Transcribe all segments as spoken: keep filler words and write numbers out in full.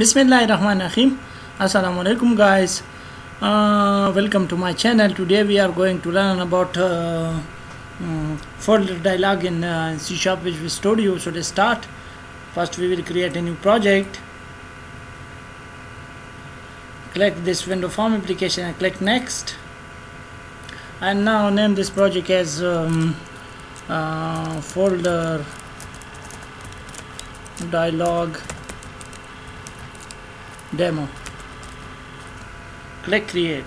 Bismillahirrahmanirrahim. Assalamualaikum guys. Uh, welcome to my channel. Today we are going to learn about uh, um, folder dialog in uh, C sharp Visual Studio. So let's start. First we will create a new project. Click this window form application and click next. And now name this project as um, uh, folder dialog demo. Click create.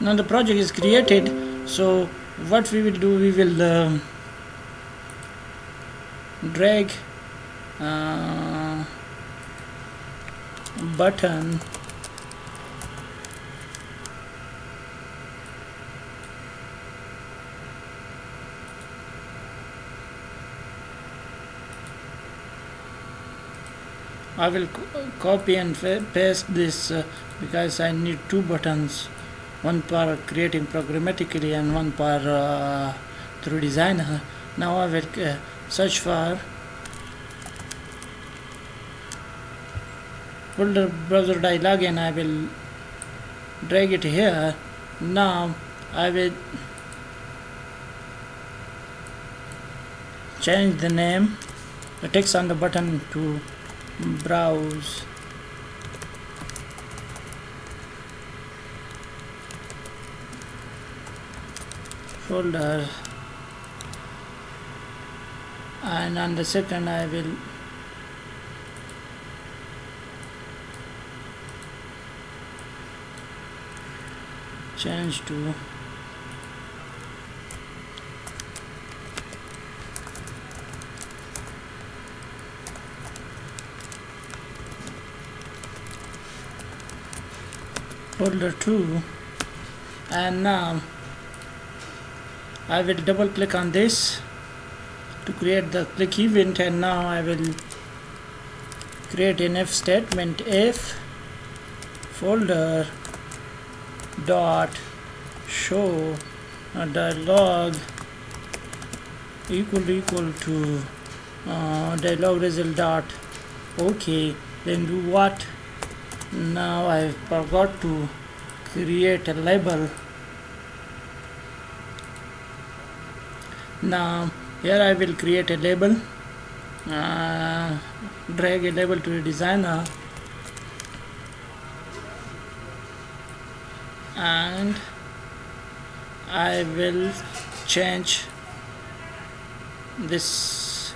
Now the project is created. So what we will do, we will uh, drag uh, button I will copy and paste this uh, because I need two buttons, one for creating programmatically and one for uh, through designer. Now I will uh, search for folder browser dialog and I will drag it here. Now I will change the name, the text on the button to browse folder, and on the second I will change to folder two. And now I will double click on this to create the click event, and now I will create an if statement. If folder dot show a dialog equal equal to uh, dialog result dot okay, then do what? Now I forgot to create a label. Now here I will create a label, uh, drag a label to the designer, and I will change this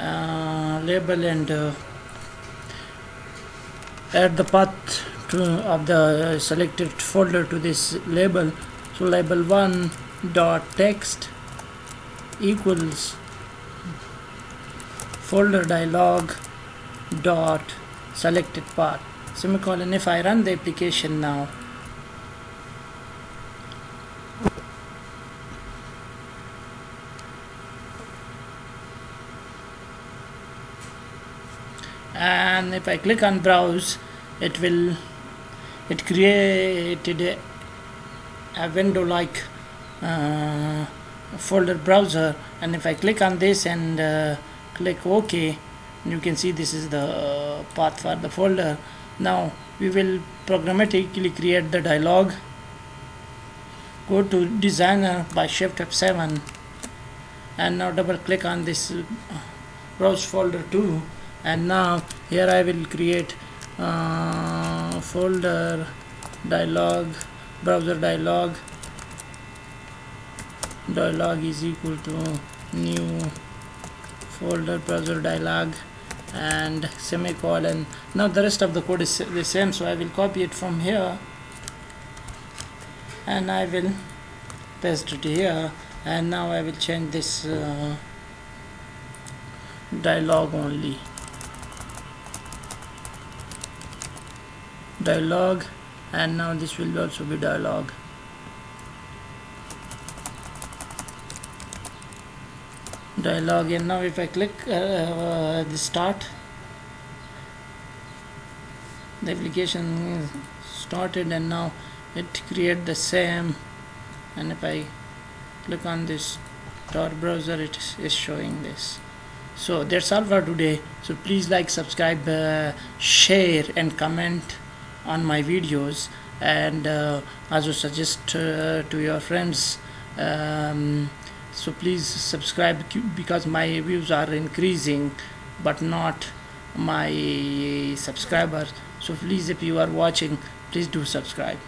uh, label and uh, add the path to, of the selected folder to this label. So label one dot text equals folder dialog dot selected path semicolon. If I run the application now, and if I click on browse, it will it created a, a window like uh, folder browser. And if I click on this and uh, click OK, you can see this is the uh, path for the folder. Now we will programmatically create the dialog. Go to designer by shift F seven, and now double click on this browse folder two. And now here I will create uh, folder dialog browser dialog dialog is equal to new folder browser dialog and semicolon. Now the rest of the code is the same, so I will copy it from here and I will paste it here. And now I will change this uh, dialog only dialog, and now this will also be dialog. Dialog, and now if I click uh, uh, the start, the application is started, and now it create the same, and if I click on this dot browser, it is showing this. So that's all for today. So please like, subscribe, uh, share and comment on my videos, and uh, also suggest uh, to your friends. Um, so please subscribe, because my views are increasing but not my subscribers. So please, if you are watching, please do subscribe.